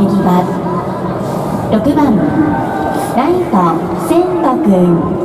撃は6番ライト千斗君。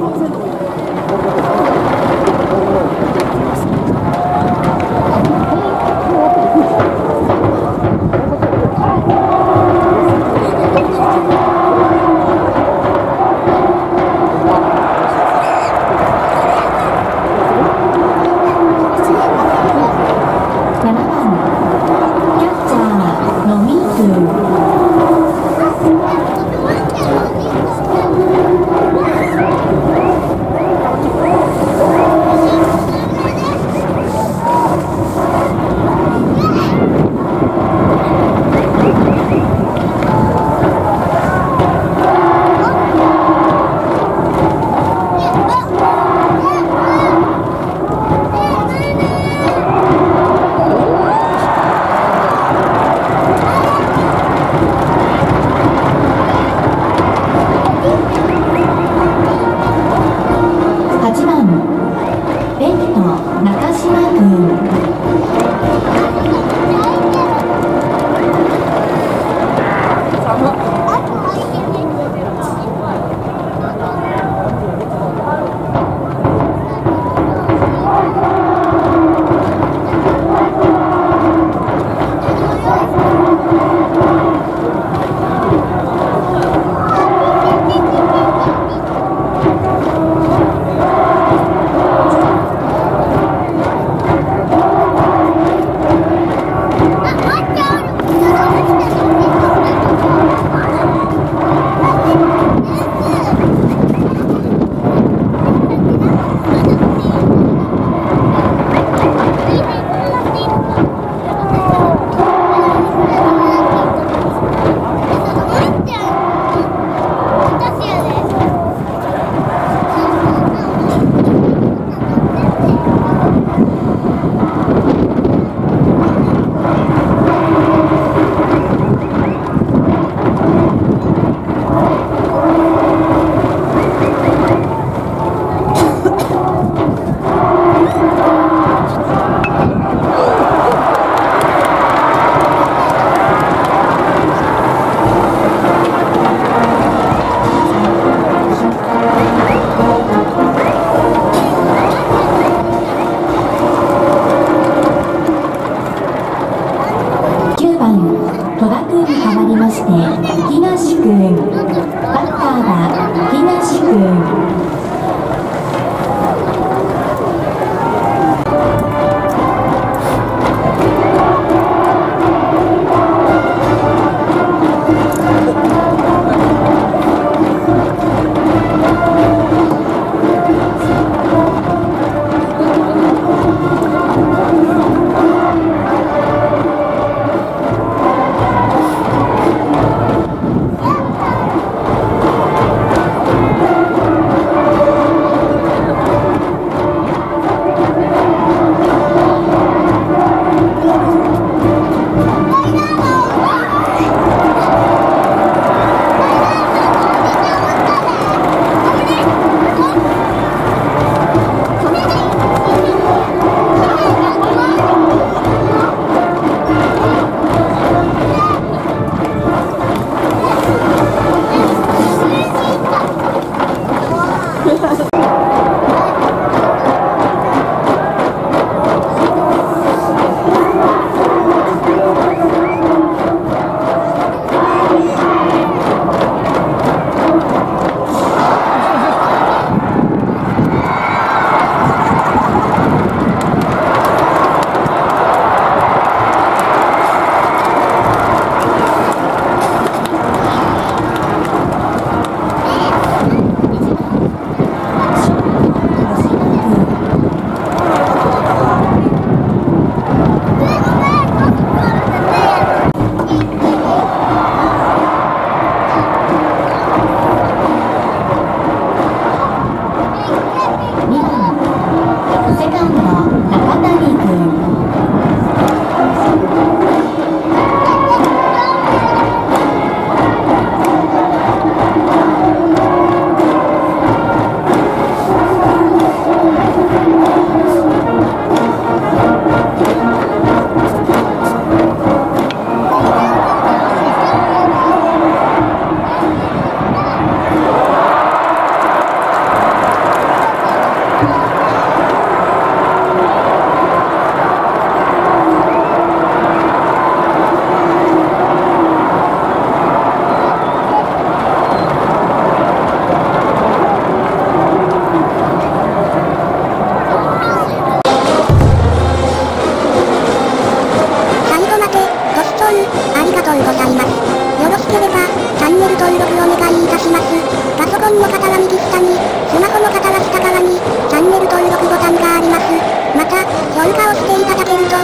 ソンの方は右下に、スマホの方は下側に、チャンネル登録ボタンがあります。また、評価をしていただけると